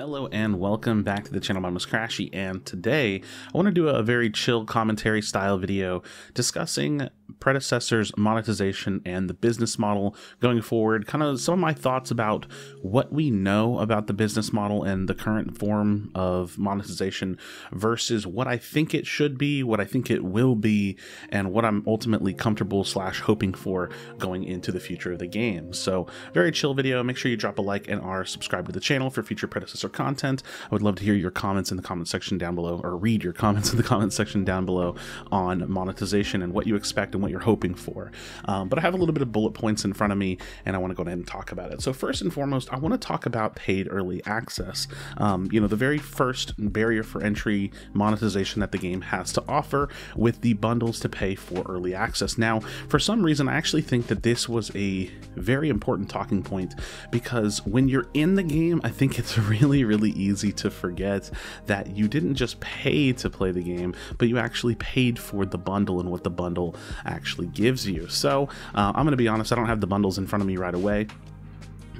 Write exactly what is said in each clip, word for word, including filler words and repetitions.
Hello and welcome back to the channel. My name is Krashy, and today I want to do a very chill commentary style video discussing Predecessor's monetization and the business model going forward, kind of some of my thoughts about what we know about the business model and the current form of monetization versus what I think it should be, what I think it will be, and what I'm ultimately comfortable slash hoping for going into the future of the game. So very chill video. Make sure you drop a like and are subscribed to the channel for future Predecessor content. I would love to hear your comments in the comment section down below, or read your comments in the comment section down below on monetization and what you expect and what you're hoping for. Um, but I have a little bit of bullet points in front of me, and I want to go ahead and talk about it. So first and foremost, I want to talk about paid early access. Um, you know, the very first barrier for entry monetization that the game has to offer with the bundles to pay for early access. Now, for some reason, I actually think that this was a very important talking point, because when you're in the game, I think it's really, really easy to forget that you didn't just pay to play the game, but you actually paid for the bundle and what the bundle actually gives you. So uh, I'm going to be honest, I don't have the bundles in front of me right away,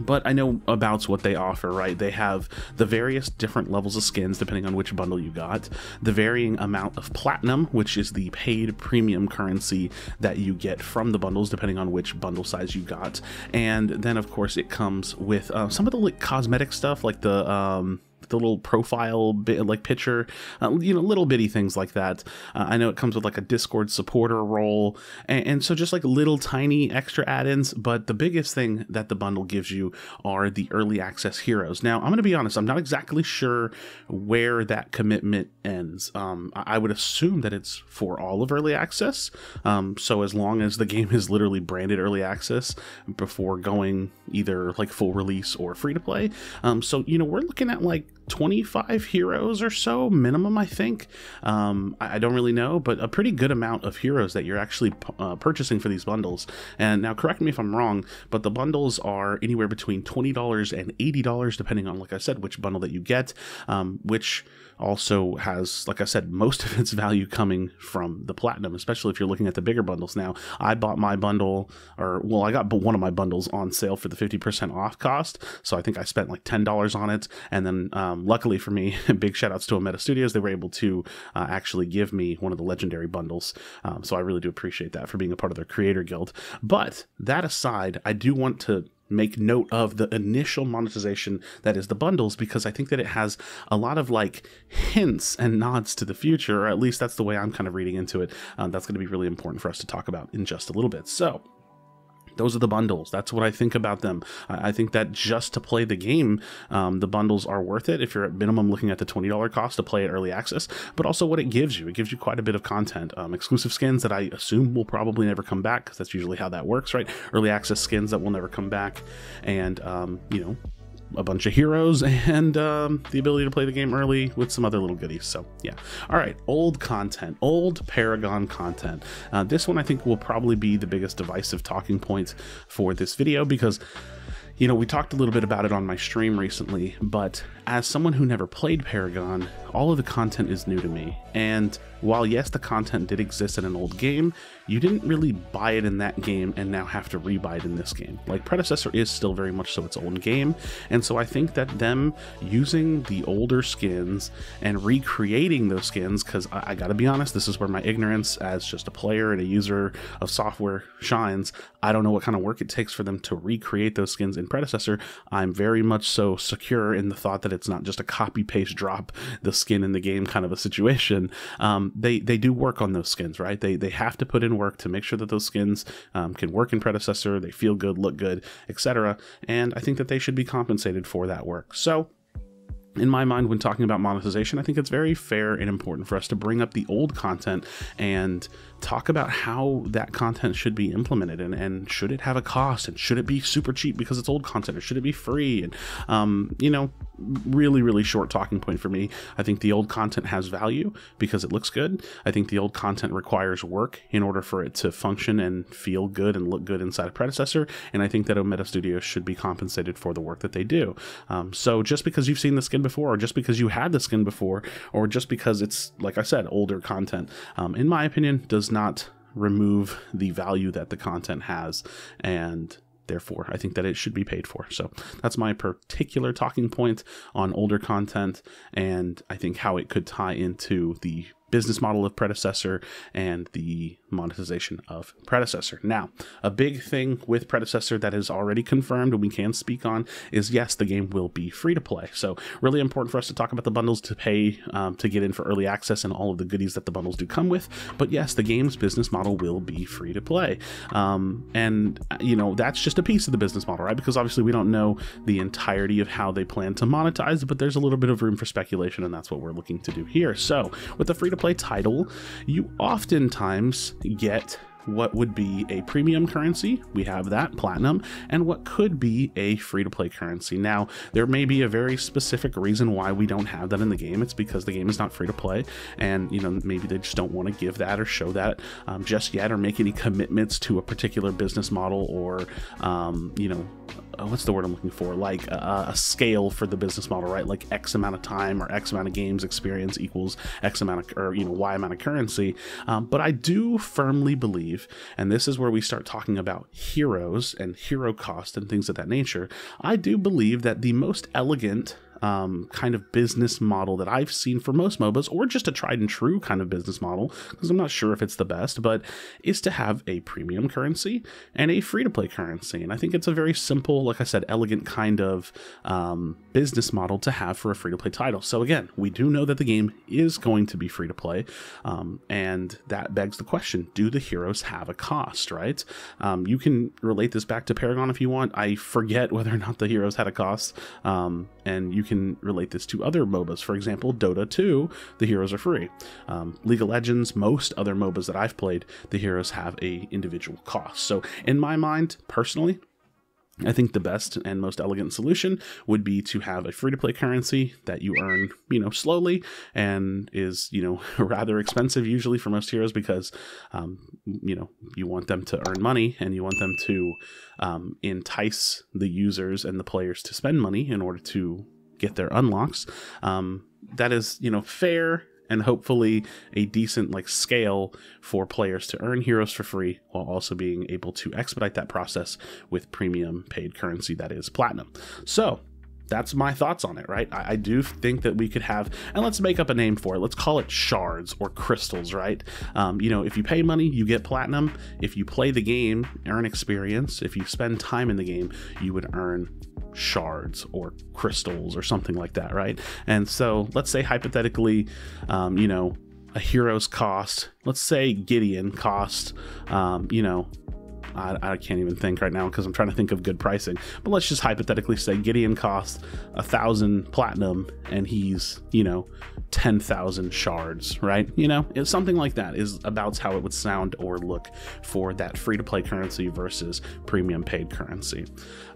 but I know about what they offer, right? They have the various different levels of skins, depending on which bundle you got, the varying amount of platinum, which is the paid premium currency that you get from the bundles, depending on which bundle size you got. And then, of course, it comes with uh, some of the like cosmetic stuff, like the... Um, the little profile bit, like picture, uh, you know, little bitty things like that. Uh, I know it comes with like a Discord supporter role. And, and so just like little tiny extra add-ins. But the biggest thing that the bundle gives you are the early access heroes. Now, I'm going to be honest, I'm not exactly sure where that commitment ends. Um, I would assume that it's for all of early access. Um, so as long as the game is literally branded early access before going either like full release or free to play. Um, so, you know, we're looking at like twenty-five heroes or so minimum, I think. Um, I, I don't really know, but a pretty good amount of heroes that you're actually uh, purchasing for these bundles. And now correct me if I'm wrong, but the bundles are anywhere between twenty dollars and eighty dollars, depending on, like I said, which bundle that you get, um, which also has, like I said, most of its value coming from the platinum, especially if you're looking at the bigger bundles. Now, I bought my bundle, or well, I got one of my bundles on sale for the fifty percent off cost. So I think I spent like ten dollars on it. And then um, luckily for me, big shout outs to Omeda Studios. They were able to uh, actually give me one of the legendary bundles. Um, so I really do appreciate that for being a part of their creator guild. But that aside, I do want to make note of the initial monetization that is the bundles, because I think that it has a lot of like hints and nods to the future, or at least that's the way I'm kind of reading into it. Um, that's going to be really important for us to talk about in just a little bit. So those are the bundles. That's what I think about them. I think that just to play the game, um, the bundles are worth it if you're at minimum looking at the twenty dollar cost to play at early access, but also what it gives you. It gives you quite a bit of content. Um, exclusive skins that I assume will probably never come back, because that's usually how that works, right? Early access skins that will never come back, and, um, you know, a bunch of heroes, and um, the ability to play the game early with some other little goodies. So yeah. All right, old content, old Paragon content. Uh, this one I think will probably be the biggest divisive talking point for this video, because you know, we talked a little bit about it on my stream recently, but as someone who never played Paragon, all of the content is new to me. And while yes, the content did exist in an old game, you didn't really buy it in that game and now have to rebuy it in this game. Like, Predecessor is still very much so its own game. And so I think that them using the older skins and recreating those skins, because I, I gotta be honest, this is where my ignorance as just a player and a user of software shines. I don't know what kind of work it takes for them to recreate those skins in Predecessor. I'm very much so secure in the thought that it's not just a copy paste drop the skin in the game kind of a situation. Um, they they do work on those skins, right? They they have to put in work to make sure that those skins um, can work in Predecessor. They feel good, look good, et cetera. And I think that they should be compensated for that work. So in my mind, when talking about monetization, I think it's very fair and important for us to bring up the old content and talk about how that content should be implemented, and, and should it have a cost, and should it be super cheap because it's old content, or should it be free? And, um, you know, really, really short talking point for me. I think the old content has value because it looks good. I think the old content requires work in order for it to function and feel good and look good inside of Predecessor. And I think that Omeda Studios should be compensated for the work that they do. Um, so just because you've seen the skin before, or just because you had the skin before, or just because it's, like I said, older content, um, in my opinion, does not remove the value that the content has. And Therefore, I think that it should be paid for. So that's my particular talking point on older content, and I think how it could tie into the business model of Predecessor and the monetization of Predecessor. Now, a big thing with Predecessor that is already confirmed and we can speak on is, yes, the game will be free to play. So really important for us to talk about the bundles to pay um, to get in for early access and all of the goodies that the bundles do come with. But yes, the game's business model will be free to play. Um, and, you know, that's just a piece of the business model, right? Because obviously we don't know the entirety of how they plan to monetize it, but there's a little bit of room for speculation, and that's what we're looking to do here. So with the free to play title, you oftentimes get what would be a premium currency. We have that, platinum, and what could be a free-to-play currency. Now, there may be a very specific reason why we don't have that in the game. It's because the game is not free-to-play, and you know, maybe they just don't want to give that or show that um, just yet, or make any commitments to a particular business model, or um, you know, what's the word I'm looking for? Like a, a scale for the business model, right? Like X amount of time or X amount of games experience equals X amount of, or you know, Y amount of currency. Um, but I do firmly believe, and this is where we start talking about heroes and hero cost and things of that nature, I do believe that the most elegant um, kind of business model that I've seen for most M O B As, or just a tried and true kind of business model, because I'm not sure if it's the best, but is to have a premium currency and a free-to-play currency. And I think it's a very simple, like I said, elegant kind of um, business model to have for a free-to-play title. So again, we do know that the game is going to be free-to-play, um, and that begs the question, do the heroes have a cost, right? Um, you can relate this back to Paragon if you want. I forget whether or not the heroes had a cost, um, and you can relate this to other M O B As. For example, Dota two, the heroes are free. Um, League of Legends, most other M O B As that I've played, the heroes have a individual cost. So in my mind, personally, I think the best and most elegant solution would be to have a free-to-play currency that you earn, you know, slowly, and is, you know, rather expensive usually for most heroes, because, um, you know, you want them to earn money, and you want them to um, entice the users and the players to spend money in order to get their unlocks. Um, that is, you know, fair, and hopefully a decent like scale for players to earn heroes for free, while also being able to expedite that process with premium paid currency that is platinum. So that's my thoughts on it, right? I, I do think that we could have, and let's make up a name for it. Let's call it shards or crystals, right? Um, you know, if you pay money, you get platinum. If you play the game, earn experience. If you spend time in the game, you would earn shards or crystals or something like that, right? And so let's say hypothetically, um, you know, a hero's cost, let's say Gideon cost, um, you know, I, I can't even think right now because I'm trying to think of good pricing, but let's just hypothetically say Gideon costs a thousand platinum and he's, you know, ten thousand shards, right? You know, it's something like that is about how it would sound or look for that free to play currency versus premium paid currency.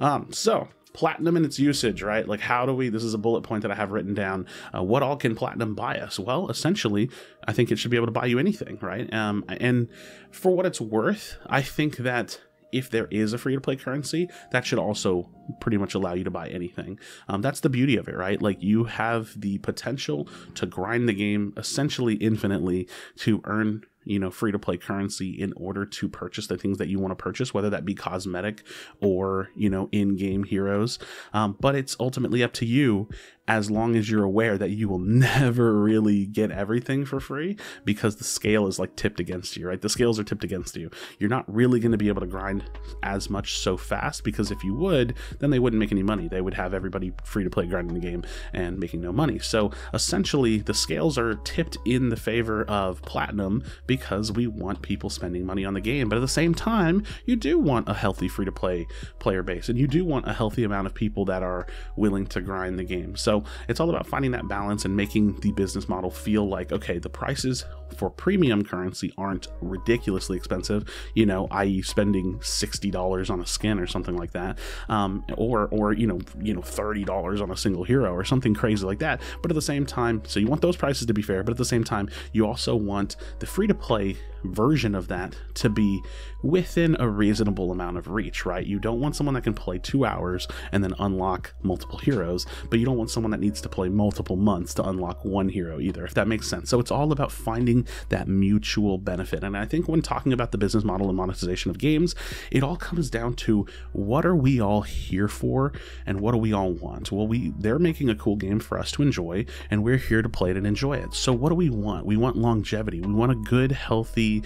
Um, so platinum and its usage, right? Like, how do we, this is a bullet point that I have written down. Uh, what all can platinum buy us? Well, essentially, I think it should be able to buy you anything, right? Um, and for what it's worth, I think that if there is a free-to-play currency, that should also pretty much allow you to buy anything. Um, that's the beauty of it, right? Like, you have the potential to grind the game essentially infinitely to earn, you know, free-to-play currency in order to purchase the things that you want to purchase, whether that be cosmetic or, you know, in-game heroes. Um, but it's ultimately up to you, as long as you're aware that you will never really get everything for free, because the scale is like tipped against you, right? The scales are tipped against you. You're not really going to be able to grind as much so fast, because if you would, then they wouldn't make any money. They would have everybody free-to-play grinding the game and making no money. So essentially, the scales are tipped in the favor of platinum, because we want people spending money on the game. But at the same time, you do want a healthy free-to-play player base, and you do want a healthy amount of people that are willing to grind the game. So it's all about finding that balance and making the business model feel like, okay, the prices for premium currency aren't ridiculously expensive, you know, that is spending sixty dollars on a skin or something like that, um, or, or you know, you know, thirty dollars on a single hero or something crazy like that. But at the same time, so you want those prices to be fair, but at the same time, you also want the free-to-play version of that to be within a reasonable amount of reach, right? You don't want someone that can play two hours and then unlock multiple heroes, but you don't want someone that needs to play multiple months to unlock one hero either, if that makes sense. So it's all about finding that mutual benefit. And I think when talking about the business model and monetization of games, it all comes down to what are we all here for and what do we all want? Well, we they're making a cool game for us to enjoy, and we're here to play it and enjoy it. So what do we want? We want longevity. We want a good, healthy,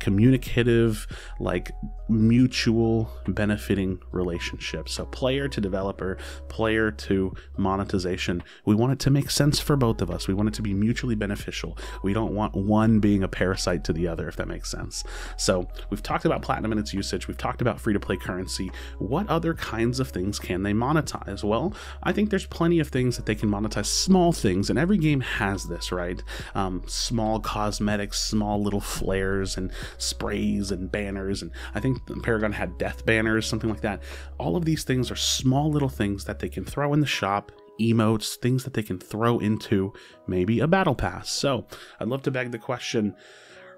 communicative, like mutual benefiting relationship. So player to developer, player to monetization. We want it to make sense for both of us. We want it to be mutually beneficial. We don't want one being a parasite to the other, if that makes sense. So we've talked about platinum and its usage. We've talked about free-to-play currency. What other kinds of things can they monetize? Well, I think there's plenty of things that they can monetize, small things, and every game has this, right? Um, small cosmetics, small little flares and sprays and banners, and I think Paragon had death banners, something like that. All of these things are small little things that they can throw in the shop, emotes, things that they can throw into maybe a battle pass. So I'd love to beg the question,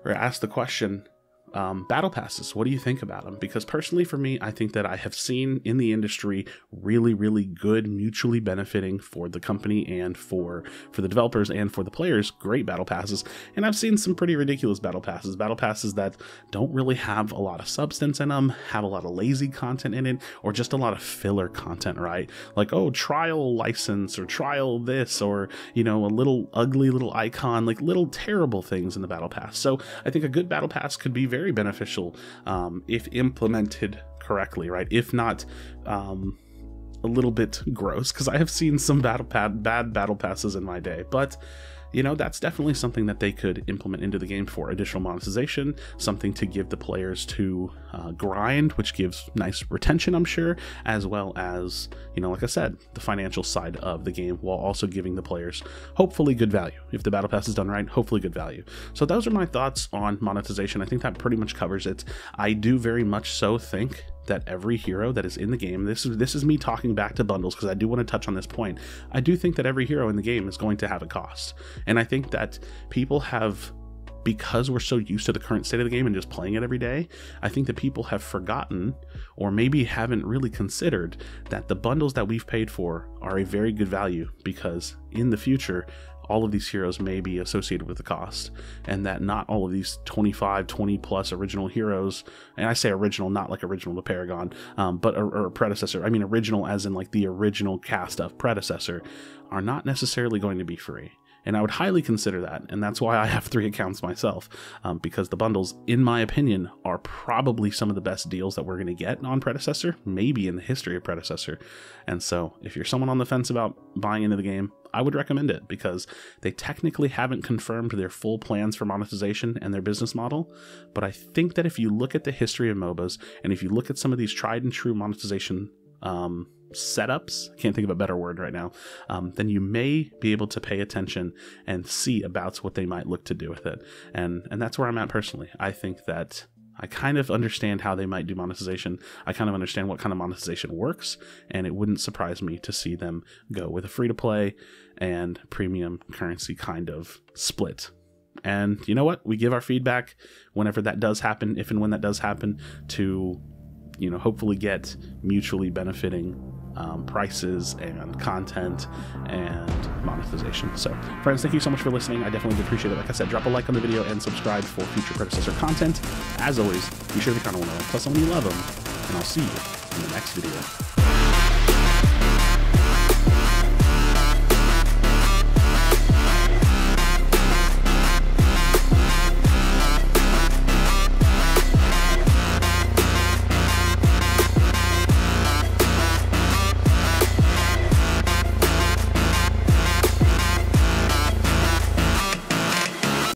or ask the question, Um, battle passes, what do you think about them? Because personally for me, I think that I have seen in the industry really, really good, mutually benefiting for the company and for, for the developers and for the players, great battle passes. And I've seen some pretty ridiculous battle passes, battle passes that don't really have a lot of substance in them, have a lot of lazy content in it, or just a lot of filler content, right? Like, oh, trial license or trial this, or, you know, a little ugly little icon, like little terrible things in the battle pass. So I think a good battle pass could be very very beneficial um, if implemented correctly, right? If not, um, a little bit gross, because I have seen some battle pad, bad battle passes in my day, but you know, that's definitely something that they could implement into the game for additional monetization, something to give the players to uh, grind, which gives nice retention, I'm sure, as well as, you know, like I said, the financial side of the game, while also giving the players hopefully good value. If the battle pass is done right, hopefully good value. So those are my thoughts on monetization. I think that pretty much covers it. I do very much so think that every hero that is in the game, this is this is me talking back to bundles, because I do want to touch on this point. I do think that every hero in the game is going to have a cost, and I think that people have, because we're so used to the current state of the game and just playing it every day, I think that people have forgotten, or maybe haven't really considered, that the bundles that we've paid for are a very good value, because in the future all of these heroes may be associated with the cost, and that not all of these twenty-five, twenty plus original heroes, and I say original, not like original to Paragon, um, but or, or predecessor, I mean original as in like the original cast of Predecessor, are not necessarily going to be free. And I would highly consider that, and that's why I have three accounts myself, um, because the bundles, in my opinion, are probably some of the best deals that we're going to get on Predecessor, maybe in the history of Predecessor. And so if you're someone on the fence about buying into the game, I would recommend it, because they technically haven't confirmed their full plans for monetization and their business model. But I think that if you look at the history of M O B As, and if you look at some of these tried and true monetization um, setups, I can't think of a better word right now, um, then you may be able to pay attention and see about what they might look to do with it. And, and that's where I'm at personally. I think that I kind of understand how they might do monetization. I kind of understand what kind of monetization works, and it wouldn't surprise me to see them go with a free-to-play and premium currency kind of split. And you know what? We give our feedback whenever that does happen, if and when that does happen, to, you know, hopefully get mutually benefiting Um, prices and content and monetization. So friends, thank you so much for listening. I definitely appreciate it. Like I said, drop a like on the video and subscribe for future Predecessor content. As always, be sure to comment on it, plus someone you love them, and I'll see you in the next video.